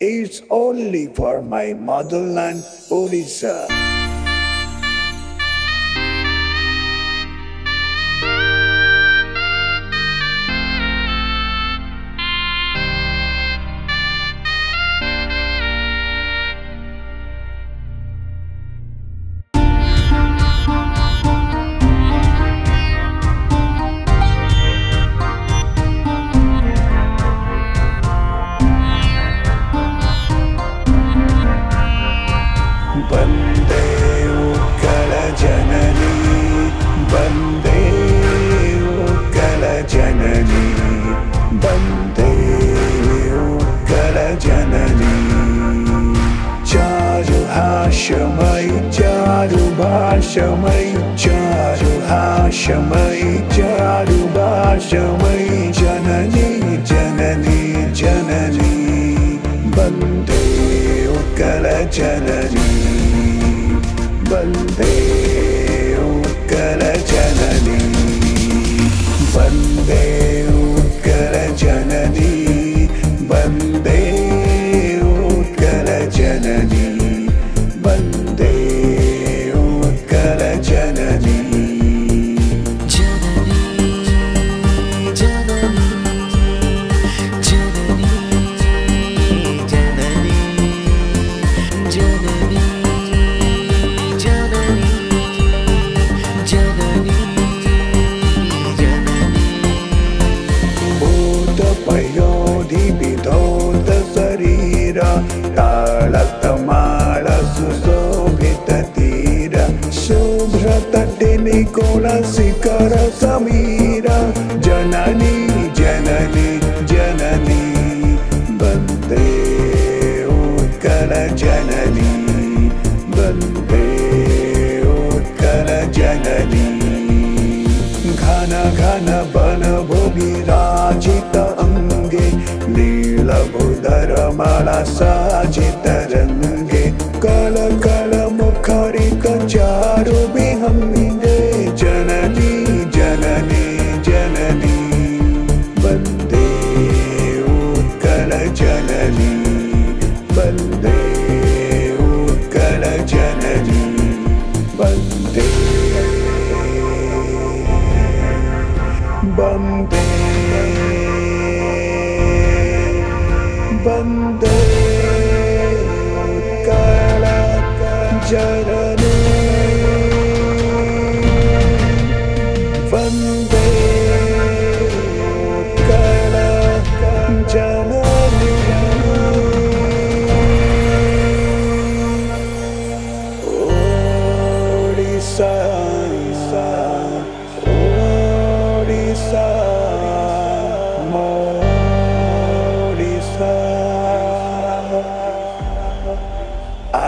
is only for my motherland, Odisha. Bande Utkala Janani, Bande Utkala Janani, Bande Utkala Janani. Charu Hashamai, Charu Bashamai, Charu Hashamai, Charu Bashamai, Janani, Janani, Janani, Bande Utkala Janani. Bande Utkala Janani, Bande Utkala Janani, Bande Utkala Janani, Bande Utkala Janani. Nikola Sikara Samira, Janani, Janani, Janani, Bande Utkala Janani, Bande Utkala Janani. Ghana Ghana Bana Bhumi Rajita Ange, Nila Budara Mala Sajita Range, Kala Kala Mukhari Kacharu Bihamni. Bande, Bande Utkala Janani, Bande Utkala Janani.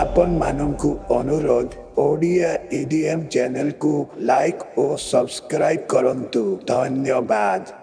अपन मानों को अनुरोध Odia EDM channel को like और subscribe करंतु धन्यवाद।